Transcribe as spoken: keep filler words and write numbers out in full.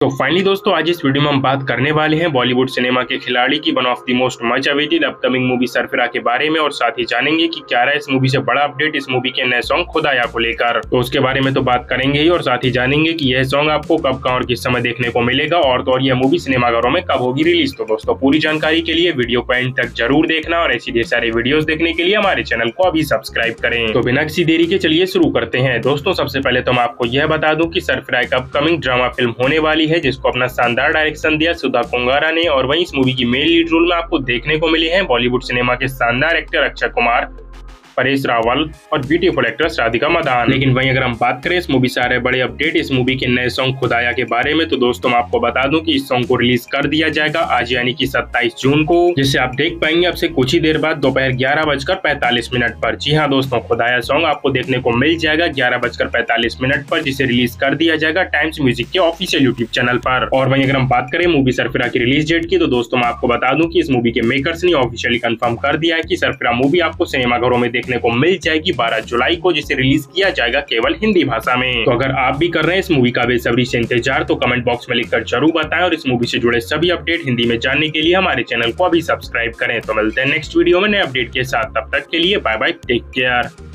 तो फाइनली दोस्तों, आज इस वीडियो में हम बात करने वाले हैं बॉलीवुड सिनेमा के खिलाड़ी की one of the most much awaited upcoming movie Sarfira के बारे में, और साथ ही जानेंगे कि क्या रहा इस मूवी से बड़ा अपडेट इस मूवी के नए सॉन्ग खुदाया को लेकर। तो उसके बारे में तो बात करेंगे ही, और साथ ही जानेंगे कि यह सॉन्ग आपको कब, कहाँ और किस समय देखने को मिलेगा, और तो और यह मूवी सिनेमाघरों में कब होगी रिलीज। तो दोस्तों, पूरी जानकारी के लिए वीडियो को एंड तक जरूर देखना, और ऐसी ढेर सारे वीडियोस देखने के लिए हमारे चैनल को अभी सब्सक्राइब करें। तो बिना किसी देरी के चलिए शुरू करते हैं। दोस्तों, सबसे पहले तो मैं आपको यह बता दूं कि सरफिरा एक अपकमिंग ड्रामा फिल्म होने वाली है, जिसको अपना शानदार डायरेक्शन दिया सुधा कुंगारा ने, और वहीं इस मूवी की मेन लीड रोल में आपको देखने को मिले हैं बॉलीवुड सिनेमा के शानदार एक्टर अक्षय कुमार, परेश रावल और ब्यूटीफुल एक्ट्रेस राधिका मदान। लेकिन वहीं अगर हम बात करें इस मूवी से आ रहे बड़े अपडेट इस मूवी के नए सॉन्ग खुदाया के बारे में, तो दोस्तों मैं आपको बता दूं कि इस सॉन्ग को रिलीज कर दिया जाएगा आज यानी कि सत्ताईस जून को, जिसे आप देख पाएंगे अब से कुछ ही देर बाद दोपहर ग्यारह बजकर पैंतालीस मिनट पर। जी हाँ दोस्तों, खुदाया सॉन्ग आपको देखने को मिल जाएगा ग्यारह बजकर पैंतालीस मिनट पर, जिसे रिलीज कर दिया जाएगा टाइम्स म्यूजिक के ऑफिशियल यूट्यूब चैनल पर। और वहीं अगर हम बात करें मूवी सरफिरा की रिलीज डेट की, तो दोस्तों मैं आपको बता दूं कि इस मूवी के मेकर्स ने ऑफिशियली कंफर्म कर दिया है कि सरफिरा मूवी आपको सिनेमाघरों में देखने को मिल जाएगी बारह जुलाई को, जिसे रिलीज किया जाएगा केवल हिंदी भाषा में। तो अगर आप भी कर रहे हैं इस मूवी का बेसब्री से इंतजार, तो कमेंट बॉक्स में लिखकर जरूर बताएं, और इस मूवी से जुड़े सभी अपडेट हिंदी में जानने के लिए हमारे चैनल को अभी सब्सक्राइब करें। तो मिलते हैं नेक्स्ट वीडियो में नए अपडेट के साथ, तब तक के लिए बाय बाय, टेक केयर।